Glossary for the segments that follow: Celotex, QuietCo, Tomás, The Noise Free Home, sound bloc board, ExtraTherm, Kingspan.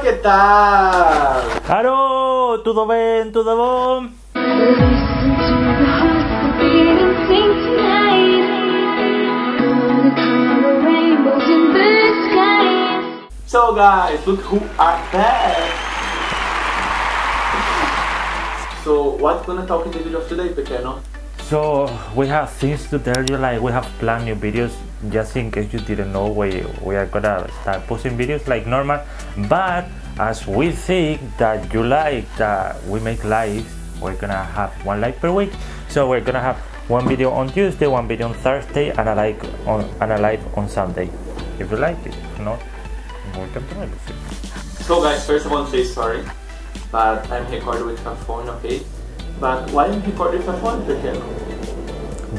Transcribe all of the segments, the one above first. que tal? Alô, tudo bem? Tudo bom? So guys, look who are back! So what's gonna talk in the video of today, Pequeno? So we have things to tell you, like we have planned new videos, just in case you didn't know, we are gonna start posting videos like normal, but as we think that you like that we make lives, we're gonna have one live per week. So we're gonna have one video on Tuesday, one video on Thursday, and a live on Sunday. If you like it, if not, we can try it. So guys, first of all, say sorry. But I'm recording with my phone, okay? But why I'm recording with my phone, Pequeno?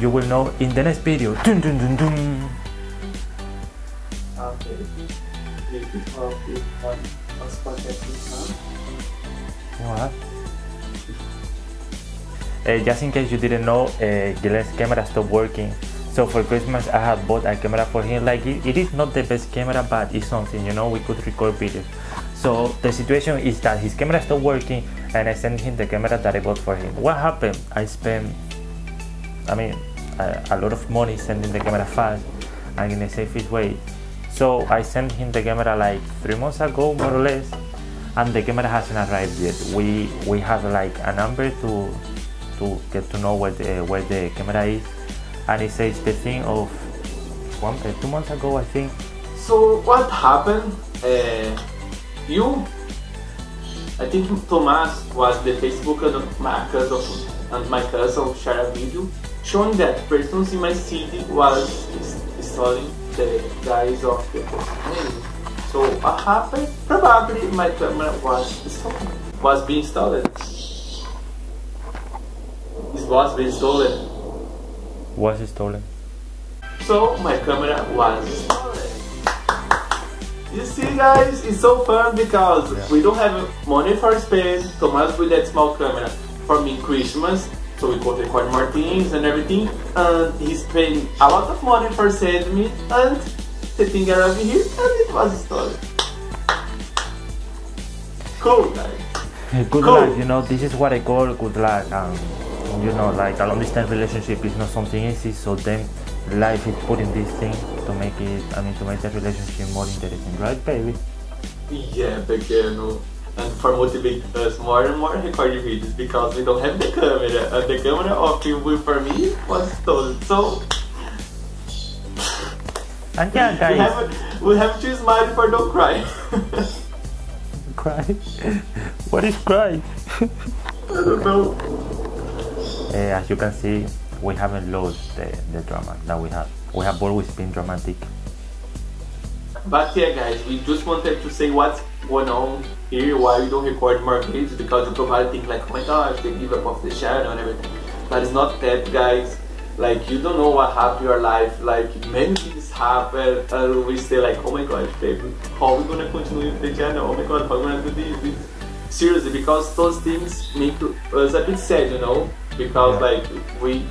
You will know in the next video. Dun, dun, dun, dun. Okay. What? Just in case you didn't know, Gilead's camera stopped working. So for Christmas I have bought a camera for him. Like it is not the best camera, but it's something, you know, we could record videos. So the situation is that his camera stopped working and I sent him the camera that I bought for him. What happened? I spent, a lot of money sending the camera fast and in a safe way. So I sent him the camera like 3 months ago, more or less, and the camera hasn't arrived yet. We have like a number to get to know where the camera is, and it says the thing of 2 months ago, I think. So what happened? I think Tomás was the Facebooker of my cousin, and my cousin shared a video showing that persons in my city was installing the guys of the person. So what happened? Probably my camera was being stolen. It was being stolen. Was stolen. So my camera was stolen. You see guys, it's so fun because we don't have money for space. Tomás with that small camera for me Christmas, so we could record more things and everything, and he spent a lot of money for sending me, and the thing arrived here and it was stolen. Cool guys. Good luck, you know, this is what I call good luck. You know, like a long distance relationship is not something easy, so then life is putting this thing to make it, to make that relationship more interesting, right baby? Yeah, Pequeno. And for motivate us more and more recording videos, because we don't have the camera, and the camera of you for me was stolen, so... And yeah guys, we have to smile for don't cry. Cry? What is cry? I don't know. As you can see, we haven't lost the drama that we have. We have always been dramatic. But yeah guys, we just wanted to say what's going on here, why we don't record more videos, because you probably think like, oh my gosh, they give up of the channel and everything. But it's not that guys, like you don't know what happened in your life, like many things happen and we say like, oh my gosh baby, how are we gonna continue with the channel, oh my god, how are we gonna do this? Seriously, because those things make us a bit sad, you know, because like we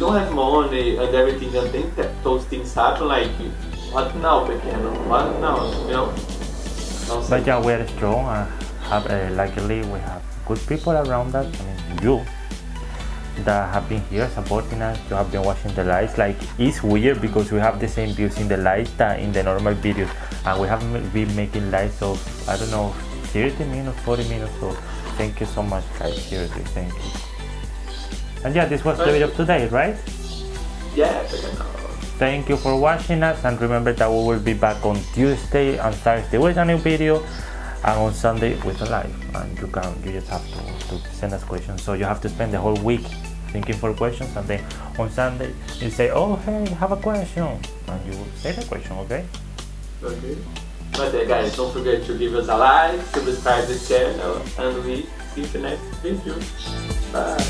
don't have money and everything, and think that those things happen like, what now, Pequeno? What now, you know? But yeah, we are strong and have, luckily we have good people around us, you, that have been here supporting us, you have been watching the lives. Like, it's weird because we have the same views in the lives that in the normal videos, and we have been making lives of, I don't know, 30 minutes, 40 minutes, so thank you so much guys, seriously, thank you. And yeah, this was the video of today, right? Yeah, Pequeno. Thank you for watching us, and remember that we will be back on Tuesday and Thursday with a new video, and on Sunday with a live. And you just have to send us questions. So you have to spend the whole week thinking for questions, and then on Sunday you say, oh hey, I have a question, and you will say the question, okay? Okay. But guys, don't forget to give us a like, subscribe to the channel, and we see you in the next video. Bye.